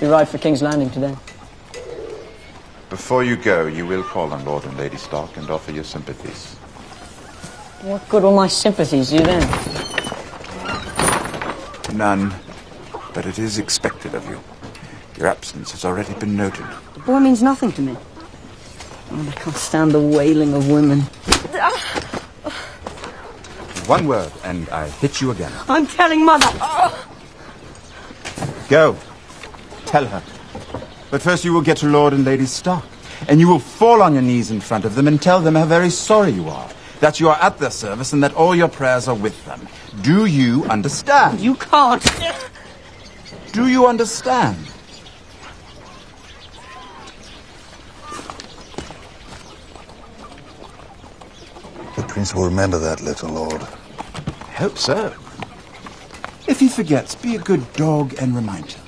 We ride for King's Landing today. Before you go, you will call on Lord and Lady Stark and offer your sympathies. What good will my sympathies do then? None, but it is expected of you. Your absence has already been noted. The boy means nothing to me. Oh, I can't stand the wailing of women. One word, and I hit you again. I'm telling Mother. Go. Tell her. But first you will get to Lord and Lady Stark, and you will fall on your knees in front of them and tell them how very sorry you are, that you are at their service and that all your prayers are with them. Do you understand? You can't. Do you understand? The prince will remember that, little lord. I hope so. If he forgets, be a good dog and remind him.